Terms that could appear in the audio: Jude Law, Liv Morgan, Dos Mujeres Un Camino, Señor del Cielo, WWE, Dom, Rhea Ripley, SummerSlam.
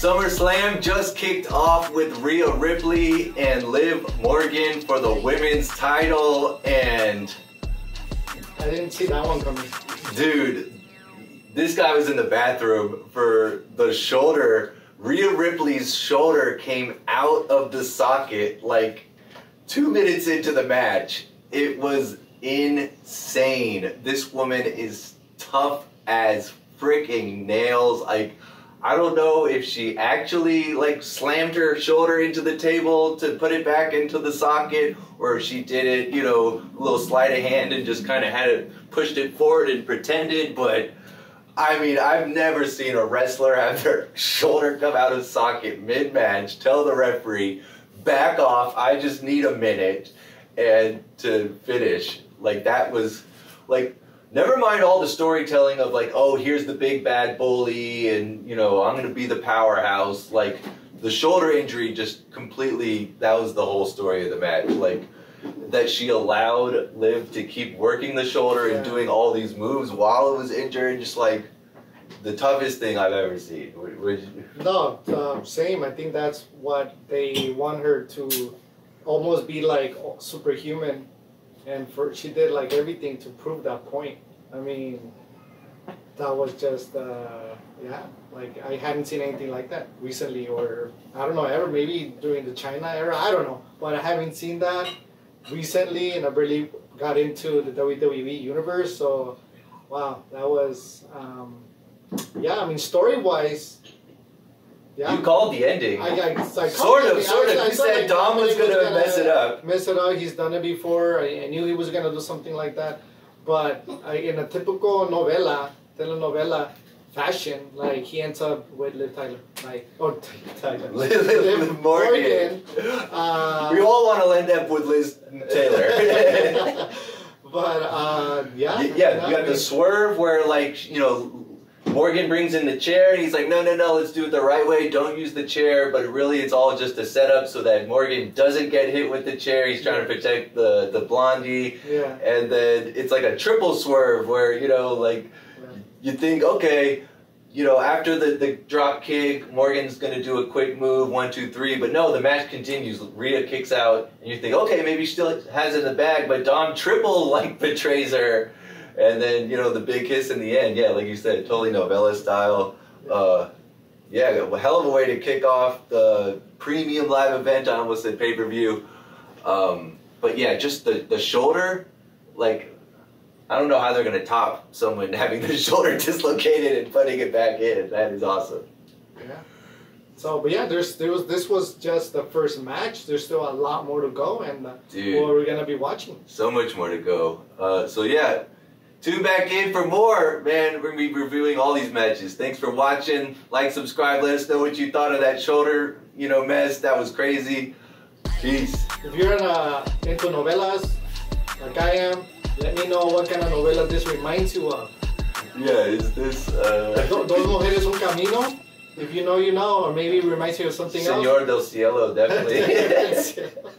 SummerSlam just kicked off with Rhea Ripley and Liv Morgan for the women's title, and I didn't see that one coming. Dude, this guy was in the bathroom for the shoulder. Rhea Ripley's shoulder came out of the socket like 2 minutes into the match. It was insane. This woman is tough as freaking nails. Like, I don't know if she actually like slammed her shoulder into the table to put it back into the socket, or if she did it, you know, a little sleight of hand and just kind of had it, pushed it forward and pretended. But I mean, I've never seen a wrestler have their shoulder come out of socket mid-match, tell the referee, back off, I just need a minute, and to finish. Like, that was like, never mind all the storytelling of like, oh, here's the big bad bully and, you know, I'm going to be the powerhouse. Like, the shoulder injury just completely, that was the whole story of the match. Like, that she allowed Liv to keep working the shoulder and doing all these moves while it was injured. Just like, the toughest thing I've ever seen. No, same. I think that's what they want her to almost be, like, superhuman. And she did like everything to prove that point. I mean, that was just, yeah, like I hadn't seen anything like that recently, or I don't know, ever, maybe during the China era, I don't know. But I haven't seen that recently, and I barely got into the WWE universe, so wow, that was, yeah, I mean, story-wise, yeah. You called the ending. I sort of. You said Dom was going to mess it up. Mess it up. He's done it before. I knew he was going to do something like that. But in a typical telenovela fashion, like, he ends up with Liv Tyler. Like, or Tyler. Liv Morgan. We all want to end up with Liz Taylor. But, yeah. Yeah, you got the swerve where, like, you know, Morgan brings in the chair and he's like, no, no, no, let's do it the right way. Don't use the chair. But really, it's all just a setup so that Morgan doesn't get hit with the chair. He's trying to protect the blondie. Yeah. And then it's like a triple swerve where, you know, like, you think, okay, you know, after the drop kick, Morgan's going to do a quick move, 1, 2, 3. But no, the match continues. Rhea kicks out and you think, okay, maybe she still has it in the bag. But Dom triple, like, betrays her. And then, you know, the big kiss in the end. Yeah, like you said, totally novella style. Yeah, hell of a way to kick off the premium live event. I almost said pay-per-view. But yeah, just the shoulder. Like, I don't know how they're going to top someone having their shoulder dislocated and putting it back in. That is awesome. Yeah. So, but yeah, this was just the first match. There's still a lot more to go, and dude, what we're going to be watching. So much more to go. So yeah. Tune back in for more, man. We're going to be reviewing all these matches. Thanks for watching. Like, subscribe. Let us know what you thought of that shoulder, you know, mess. That was crazy. Peace. If you're into novelas, like I am, let me know what kind of novela this reminds you of. Yeah, is this... Dos Mujeres Un Camino? If you know, you know. Or maybe it reminds you of something else. Señor del Cielo, definitely.